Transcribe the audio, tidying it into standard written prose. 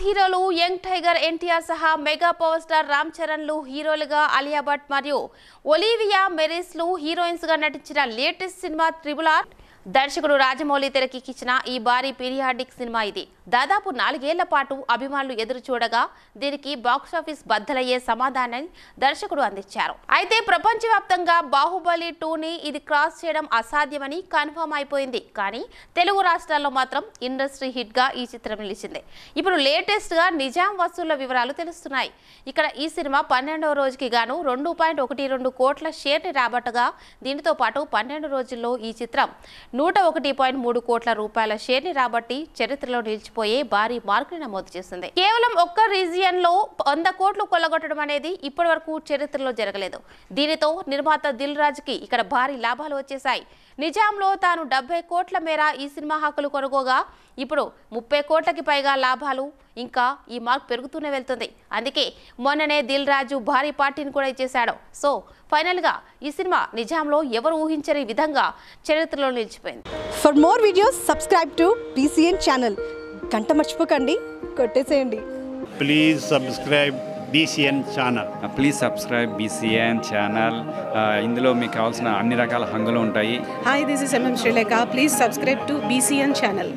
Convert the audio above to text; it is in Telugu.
మాస్ హీరోలు యంగ్ టైగర్ ఎన్టీఆర్ సహా mega power star Ram Charan లు హీరోలుగా అలియా భట్ మరియు ఒలివియా మెరిస్ లు హీరోయిన్స్ గా నటించిన లేటెస్ట్ సినిమా ట్రిపుల్ ఆర్ దర్శకుడు రాజమౌళి తెరకెక్కించిన ఈ భారీ పీరియాడిక్ సినిమా ఇది. దాదాపు 4 ఏళ్ల పాటు అభిమానులు ఎదురు చూడగా దీనికి బాక్సాఫీస్ బద్దలయ్యే సమాధానాన్ని దర్శకుడు అందించారు. అయితే ప్రపంచవ్యాప్తంగా బాహుబలి 2ని ఇది క్రాస్ చేయడం అసాధ్యమని కన్ఫర్మ్ అయిపోయింది. కానీ తెలుగు రాష్ట్రాల్లో మాత్రం ఇండస్ట్రీ హిట్ గా ఈ చిత్రం నిలిచింది. ఇప్పుడు లేటెస్ట్ గా నిజాం వసూళ్ల వివరాలు తెలుస్తున్నాయి. ఇక్కడ ఈ సినిమా 12వ రోజుకి గాను 2.12 కోట్ల షేర్ని రాబట్టగా దీనితో పాటు 12 రోజుల్లో ఈ చిత్రం 101.3 కోట్ల రూపాయల షేర్ని రాబట్టి చరిత్రలో నిలిచిపోయే భారీ మార్కుని నమోదు చేసింది. కేవలం ఒక్క రీజియన్ లో 100 కోట్లు కొల్లగొట్టడం అనేది ఇప్పటి వరకు చరిత్రలో జరగలేదు. దీనితో నిర్మాత దిల్ రాజ్ కి ఇక్కడ భారీ లాభాలు వచ్చేసాయి. నిజాంలో తాను 70 కోట్ల మేర ఈ సినిమా హక్కులు కొనుగోగా ఇప్పుడు 30 కోట్లకి పైగా లాభాలు, ఇంకా ఈ మార్క్ పెరుగుతూనే వెళ్తుంది. అందుకే మొన్ననే దిల్ రాజు భారీ పార్టీని కూడా ఇచ్చేశాడు. సో ఫైనల్ గా ఈ సినిమా నిజాంలో ఎవరు ఊహించని విధంగా చరిత్రలో నిలిచిపోయింది. For more videos subscribe to BCN channel. గంట మర్చిపోకండి, కొట్టేసేయండి. Please subscribe BCN channel. Please subscribe BCN channel. ఇందులో మీకు కావాల్సిన అన్ని రకాల హంగులు ఉంటాయి. Hi, this is Srilekha. Please subscribe to BCN channel.